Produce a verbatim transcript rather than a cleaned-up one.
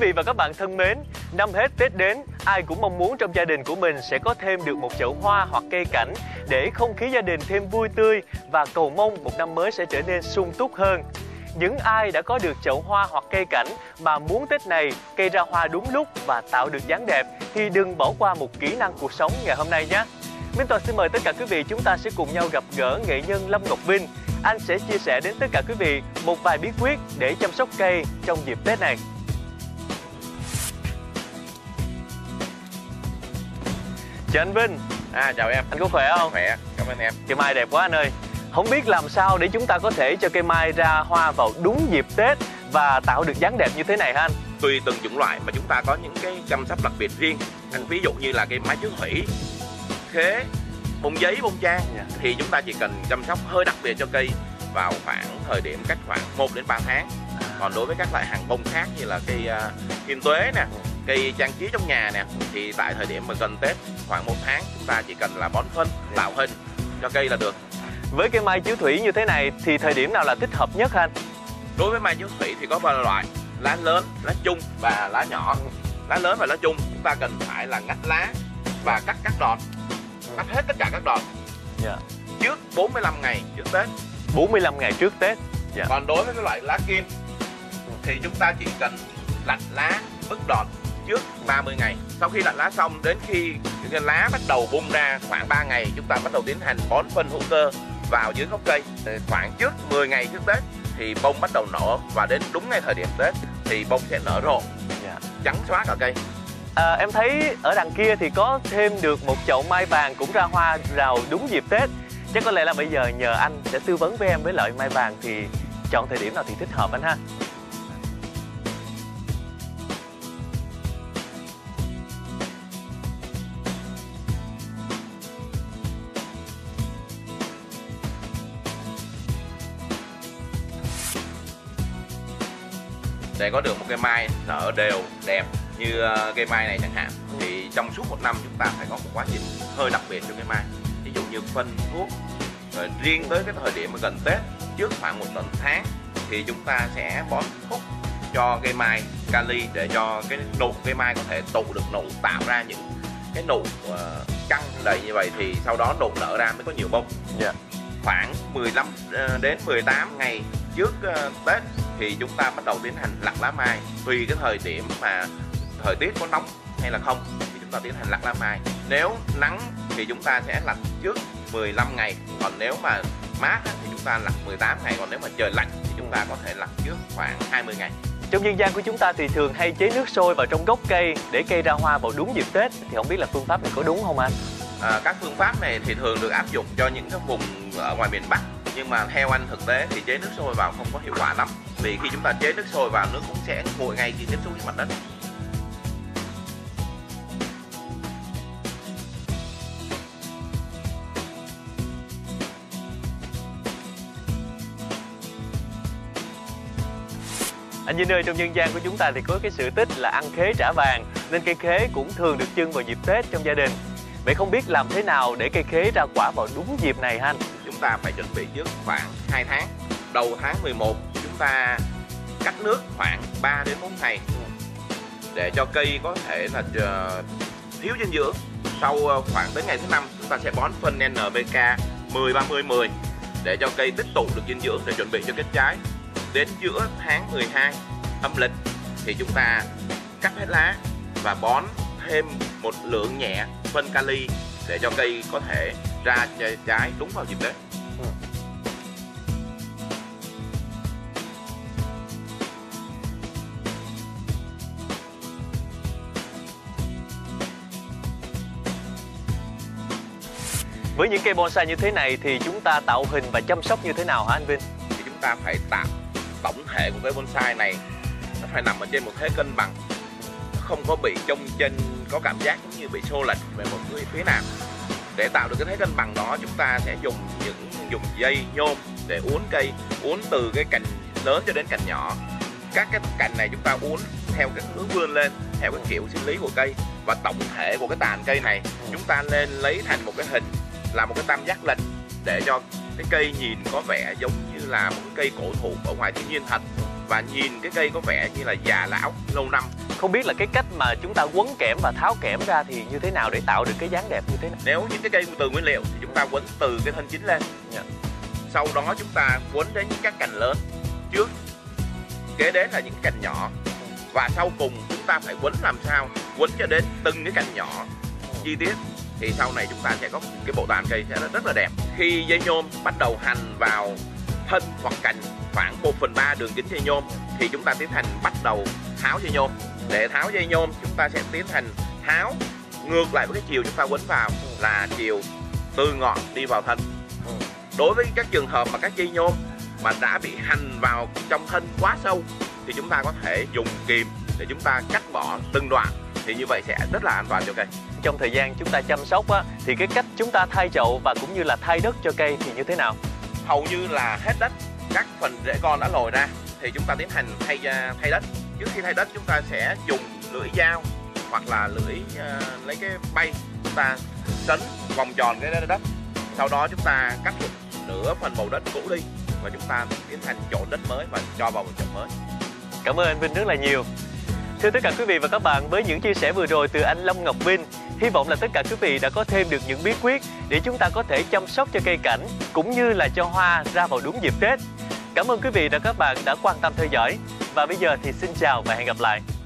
Quý vị và các bạn thân mến, năm hết Tết đến, ai cũng mong muốn trong gia đình của mình sẽ có thêm được một chậu hoa hoặc cây cảnh để không khí gia đình thêm vui tươi và cầu mong một năm mới sẽ trở nên sung túc hơn. Những ai đã có được chậu hoa hoặc cây cảnh mà muốn Tết này cây ra hoa đúng lúc và tạo được dáng đẹp thì đừng bỏ qua một kỹ năng cuộc sống ngày hôm nay nhé. Minh Toàn xin mời tất cả quý vị chúng ta sẽ cùng nhau gặp gỡ nghệ nhân Lâm Ngọc Vinh. Anh sẽ chia sẻ đến tất cả quý vị một vài bí quyết để chăm sóc cây trong dịp Tết này. Chào anh Vinh. À, chào em. Anh có khỏe không? Khỏe, cảm ơn em. Cây mai đẹp quá anh ơi. Không biết làm sao để chúng ta có thể cho cây mai ra hoa vào đúng dịp Tết và tạo được dáng đẹp như thế này hả anh? Tùy từng chủng loại mà chúng ta có những cái chăm sóc đặc biệt riêng. Anh ví dụ như là cây mai chướng thủy, khế, bông giấy, bông trang thì chúng ta chỉ cần chăm sóc hơi đặc biệt cho cây vào khoảng thời điểm cách khoảng một đến ba tháng. Còn đối với các loại hàng bông khác như là cây kim tuế nè, cây trang trí trong nhà nè thì tại thời điểm mà gần Tết khoảng một tháng chúng ta chỉ cần là bón phân, tạo hình cho cây là được. Với cây mai chiếu thủy như thế này thì thời điểm nào là thích hợp nhất anh? Đối với mai chiếu thủy thì có ba loại: lá lớn, lá chung và lá nhỏ. Lá lớn và lá chung chúng ta cần phải là ngắt lá và cắt các đọt, cắt hết tất cả các đọt yeah. trước bốn mươi lăm ngày trước Tết. bốn mươi lăm ngày trước Tết. Yeah. Còn đối với cái loại lá kim thì chúng ta chỉ cần lặt lá, bứt đọt trước ba mươi ngày. Sau khi lặt lá xong, đến khi cái lá bắt đầu bung ra khoảng ba ngày, chúng ta bắt đầu tiến hành bón phân hữu cơ vào dưới gốc cây. Khoảng trước mười ngày trước Tết thì bông bắt đầu nở, và đến đúng ngay thời điểm Tết thì bông sẽ nở rộ, yeah. trắng xóa cả cây. À, em thấy ở đằng kia thì có thêm được một chậu mai vàng cũng ra hoa vào đúng dịp Tết. Chắc có lẽ là bây giờ nhờ anh sẽ tư vấn với em với loại mai vàng thì chọn thời điểm nào thì thích hợp anh ha. Để có được một cây mai nở đều đẹp như cây mai này chẳng hạn thì trong suốt một năm chúng ta phải có một quá trình hơi đặc biệt cho cây mai, ví dụ như phân thuốc. Rồi riêng tới cái thời điểm gần Tết, trước khoảng một tuần tháng thì chúng ta sẽ bón thuốc cho cây mai kali để cho cái nụ cây mai có thể tụ được nụ, tạo ra những cái nụ căng đầy như vậy thì sau đó nụ nở ra mới có nhiều bông. Yeah. Khoảng mười lăm đến mười tám ngày trước Tết thì chúng ta bắt đầu tiến hành lặt lá mai. Tùy cái thời điểm mà thời tiết có nóng hay là không thì chúng ta tiến hành lặt lá mai. Nếu nắng thì chúng ta sẽ lặt trước mười lăm ngày, còn nếu mà mát thì chúng ta lặt mười tám ngày, còn nếu mà trời lạnh thì chúng ta có thể lặt trước khoảng hai mươi ngày. Trong dân gian của chúng ta thì thường hay chế nước sôi vào trong gốc cây để cây ra hoa vào đúng dịp Tết, thì không biết là phương pháp này có đúng không anh? À, các phương pháp này thì thường được áp dụng cho những cái vùng ở ngoài miền Bắc, nhưng mà theo anh thực tế thì chế nước sôi vào không có hiệu quả lắm, vì khi chúng ta chế nước sôi vào nước cũng sẽ nguội ngay khi tiếp xúc với mặt đất. Anh Vinh ơi, trong dân gian của chúng ta thì có cái sự tích là ăn khế trả vàng, nên cây khế cũng thường được trưng vào dịp Tết trong gia đình. Vậy không biết làm thế nào để cây khế ra quả vào đúng dịp này anh? Chúng ta phải chuẩn bị trước khoảng hai tháng. Đầu tháng mười một chúng ta cắt nước khoảng ba đến bốn ngày để cho cây có thể là thiếu dinh dưỡng. Sau khoảng tới ngày thứ năm chúng ta sẽ bón phân en pê ca mười ba mươi mười để cho cây tích tụ được dinh dưỡng để chuẩn bị cho kết trái. Đến giữa tháng mười hai âm lịch thì chúng ta cắt hết lá và bón thêm một lượng nhẹ phân kali để cho cây có thể ra trái đúng vào dịp Tết. Với những cây bonsai như thế này thì chúng ta tạo hình và chăm sóc như thế nào hả anh Vinh? Thì chúng ta phải tạo tổng thể của cái bonsai này nó phải nằm ở trên một thế cân bằng, nó không có bị trông trên có cảm giác giống như bị xô lệch về một người phía nào. Để tạo được cái thế cân bằng đó chúng ta sẽ dùng những dùng dây nhôm để uốn cây, uốn từ cái cành lớn cho đến cành nhỏ. Các cái cành này chúng ta uốn theo cái hướng vươn lên theo cái kiểu sinh lý của cây, và tổng thể của cái tàn cây này chúng ta nên lấy thành một cái hình là một cái tam giác lệch để cho cái cây nhìn có vẻ giống như là một cái cây cổ thụ ở ngoài thiên nhiên thật, và nhìn cái cây có vẻ như là già lão lâu năm Không biết là cái cách mà chúng ta quấn kẽm và tháo kẽm ra thì như thế nào để tạo được cái dáng đẹp như thế này? Nếu những cái cây từ nguyên liệu thì chúng ta quấn từ cái thân chính lên, yeah. Sau đó chúng ta quấn đến các cành lớn trước, kế đến là những cành nhỏ, và sau cùng chúng ta phải quấn làm sao quấn cho đến từng cái cành nhỏ chi tiết, thì sau này chúng ta sẽ có cái bộ tàn cây sẽ rất là đẹp. Khi dây nhôm bắt đầu hành vào thân hoặc cành khoảng một phần ba đường kính dây nhôm thì chúng ta tiến hành bắt đầu tháo dây nhôm. Để tháo dây nhôm chúng ta sẽ tiến hành tháo ngược lại với cái chiều chúng ta quấn vào, là chiều từ ngọn đi vào thân. Đối với các trường hợp mà các dây nhôm mà đã bị hành vào trong thân quá sâu thì chúng ta có thể dùng kìm để chúng ta cắt bỏ từng đoạn, thì như vậy sẽ rất là an toàn cho cây. Trong thời gian chúng ta chăm sóc á, thì cái cách chúng ta thay chậu và cũng như là thay đất cho cây thì như thế nào? Hầu như là hết đất, các phần rễ con đã lồi ra thì chúng ta tiến hành thay thay đất. Trước khi thay đất chúng ta sẽ dùng lưỡi dao hoặc là lưỡi uh, lấy cái bay, chúng ta sấn vòng tròn cái đất, sau đó chúng ta cắt một nửa phần bầu đất cũ đi và chúng ta tiến hành trộn đất mới và cho vào một chậu mới. Cảm ơn anh Vinh rất là nhiều. Thưa tất cả quý vị và các bạn, với những chia sẻ vừa rồi từ anh Lâm Ngọc Vinh, hy vọng là tất cả quý vị đã có thêm được những bí quyết để chúng ta có thể chăm sóc cho cây cảnh cũng như là cho hoa ra vào đúng dịp Tết. Cảm ơn quý vị và các bạn đã quan tâm theo dõi. Và bây giờ thì xin chào và hẹn gặp lại.